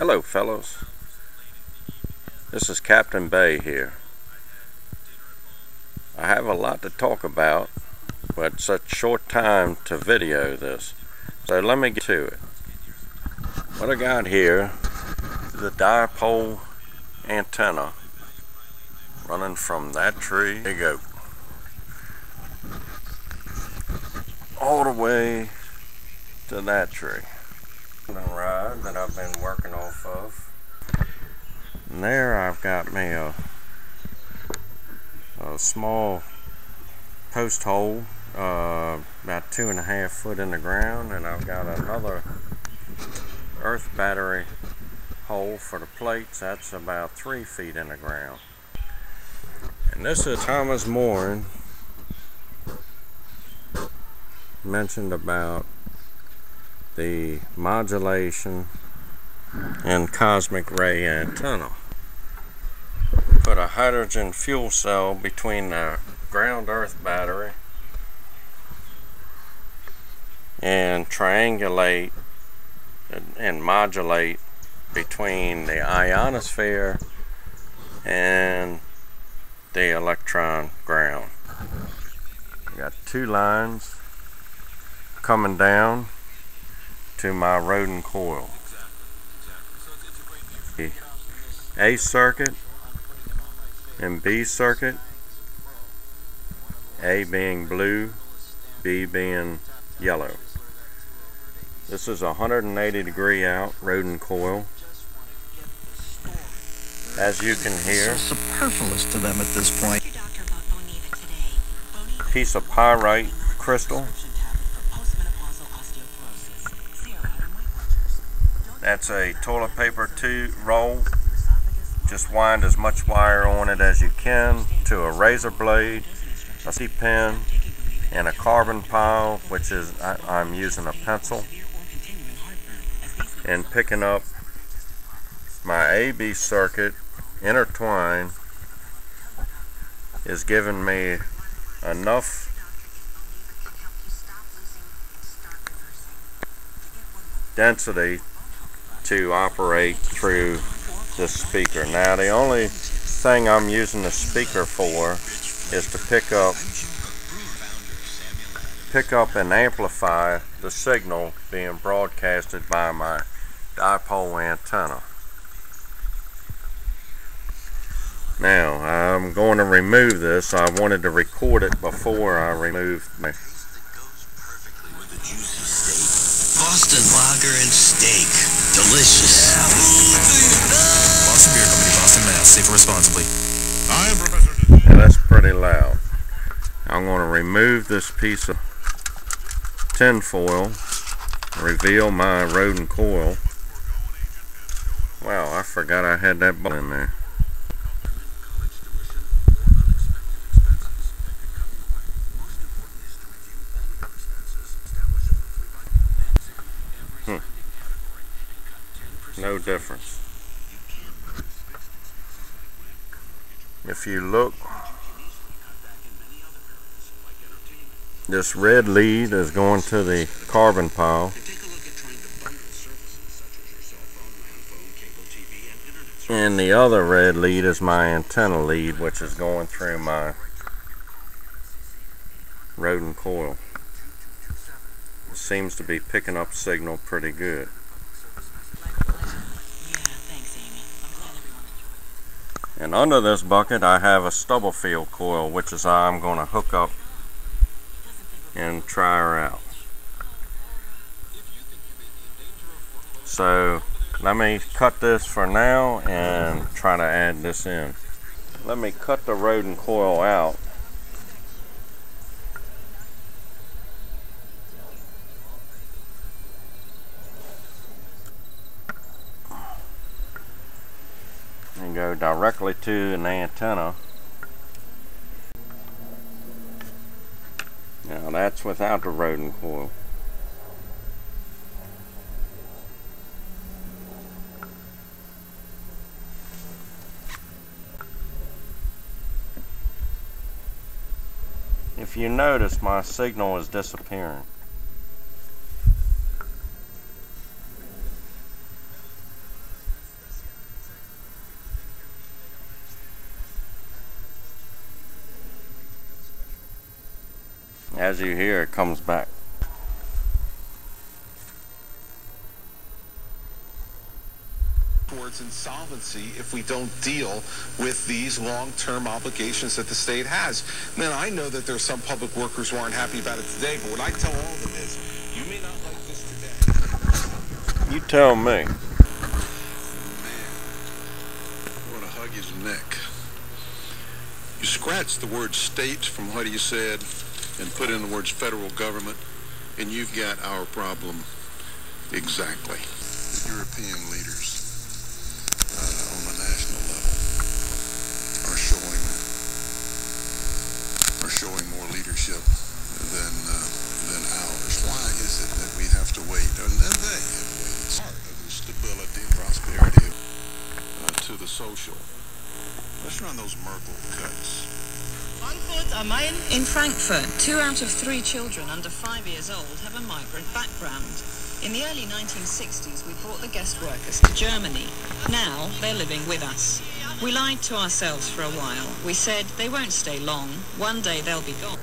Hello fellows, this is Captain Bay here. I have a lot to talk about, but such short time to video this, so let me get to it. What I got here is a dipole antenna running from that tree, there you go, all the way to that tree. Rod that I've been working off of. And there I've got me a small post hole, about 2.5 foot in the ground, and I've got another earth battery hole for the plates that's about 3 feet in the ground. And this is Thomas Moray mentioned about the modulation and cosmic ray antenna. Put a hydrogen fuel cell between the ground earth battery and triangulate and modulate between the ionosphere and the electron ground. I got 2 lines coming down to my Rodin coil. The A circuit and B circuit, A being blue, B being yellow. This is a 180-degree out Rodin coil. As you can hear, it's superfluous to them at this point. Piece of pyrite crystal. That's a toilet paper roll. Just wind as much wire on it as you can to a razor blade, a C-pin, and a carbon pile, which is I'm using a pencil, and picking up my AB circuit intertwine is giving me enough density to operate through the speaker. Now the only thing I'm using the speaker for is to pick up and amplify the signal being broadcasted by my dipole antenna. Now I'm going to remove this. I wanted to record it before I removed my Boston Lager and steak. Delicious. Yeah. Boston Beer Company, Boston, Mass. Safe responsibly. I am Professor. Yeah, that's pretty loud. I'm going to remove this piece of tinfoil, reveal my Rodin coil. Wow, I forgot I had that ball in there. No difference. If you look, this red lead is going to the carbon pile, and the other red lead is my antenna lead, which is going through my Rodin coil. It seems to be picking up signal pretty good. And under this bucket I have a Stubblefield coil, which is I'm going to hook up and try her out. So let me cut this for now and try to add this in. Let me cut the Rodin coil out. Go directly to an antenna. Now that's without the Rodin coil. If you notice, my signal is disappearing. as you hear, it comes back. Towards insolvency if we don't deal with these long-term obligations that the state has. Man, I know that there are some public workers who aren't happy about it today, but what I tell all of them is, you may not like this today. You tell me. Man, I want to hug his neck. You scratched the word state from what he said and put in the words federal government, and you've got our problem exactly. The European leaders on the national level are showing more leadership than ours. Why is it that we have to wait? And then they have waited. It's part of the stability and prosperity to the social. Let's run those Merkel cuts. Frankfurt am Main. In Frankfurt, 2 out of 3 children under 5 years old have a migrant background. In the early 1960s, we brought the guest workers to Germany. Now, they're living with us. We lied to ourselves for a while. We said they won't stay long. One day they'll be gone.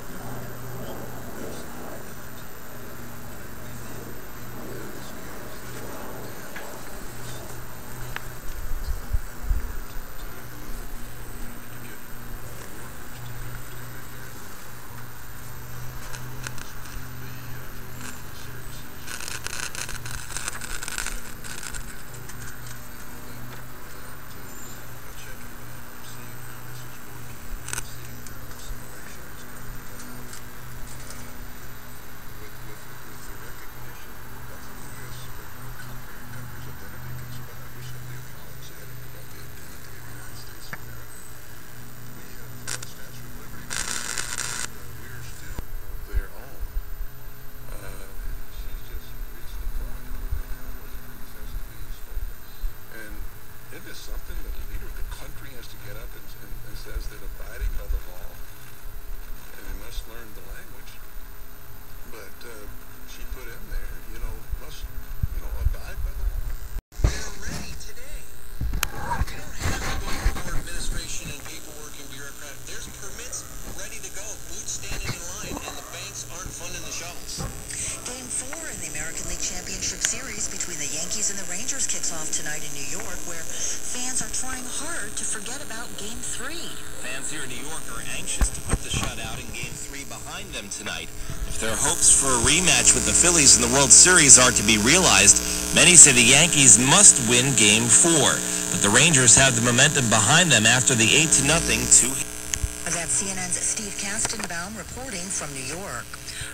Phillies in the World Series are to be realized, many say the Yankees must win Game 4, but the Rangers have the momentum behind them after the 8-0 two-hit. That's CNN's Steve Kastenbaum reporting from New York.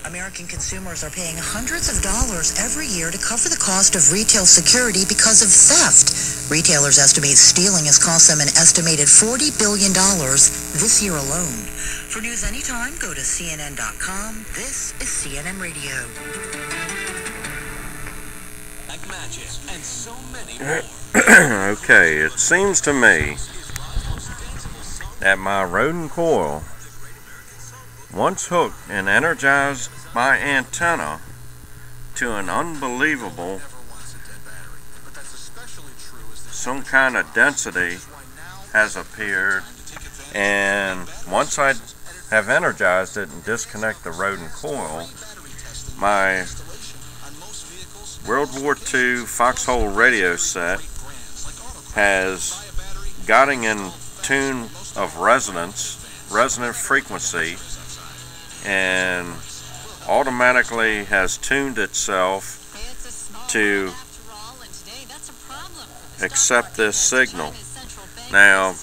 American consumers are paying hundreds of dollars every year to cover the cost of retail security because of theft. Retailers estimate stealing has cost them an estimated $40 billion this year alone. For news anytime, go to CNN.com. This is CNN Radio. And so many more. Okay, it seems to me that my Rodin coil, once hooked and energized my antenna to an unbelievable, some kind of density has appeared, and once I have energized it and disconnect the Rodin coil, my World War II Fox Hole Radio set has gotten in tune of resonant frequency, and automatically has tuned itself to accept this signal. Now,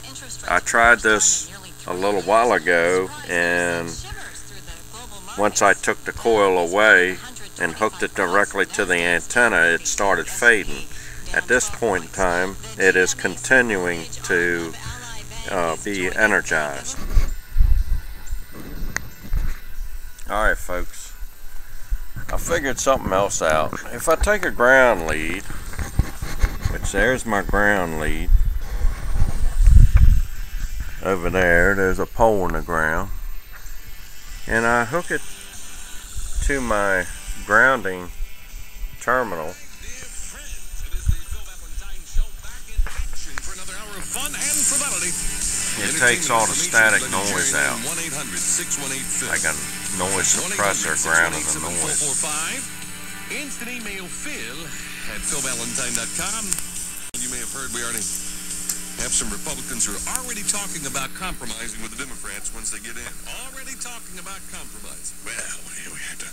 I tried this a little while ago, and once I took the coil away and hooked it directly to the antenna, it started fading. At this point in time, it is continuing to be energized. Alright folks, I figured something else out. If I take a ground lead, which there's my ground lead, over there's a pole in the ground, and I hook it to my grounding terminal. Fun and frivolity. It takes all the static noise out. I got a noise suppressor grounding the noise. Instant email Phil at philvalentine.com. You may have heard we already have some Republicans who are already talking about compromising with the Democrats once they get in. Already talking about compromising. Well, we had to.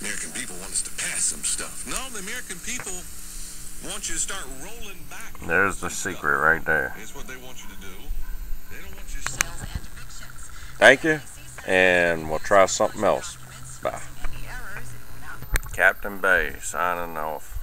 American people want us to pass some stuff. No, the American people want you to start rolling back. There's the secret right there. Is what they want you to do. They don't want you to sell and evictions. Thank you, and we'll try something else. Bye. Captain Bay signing off.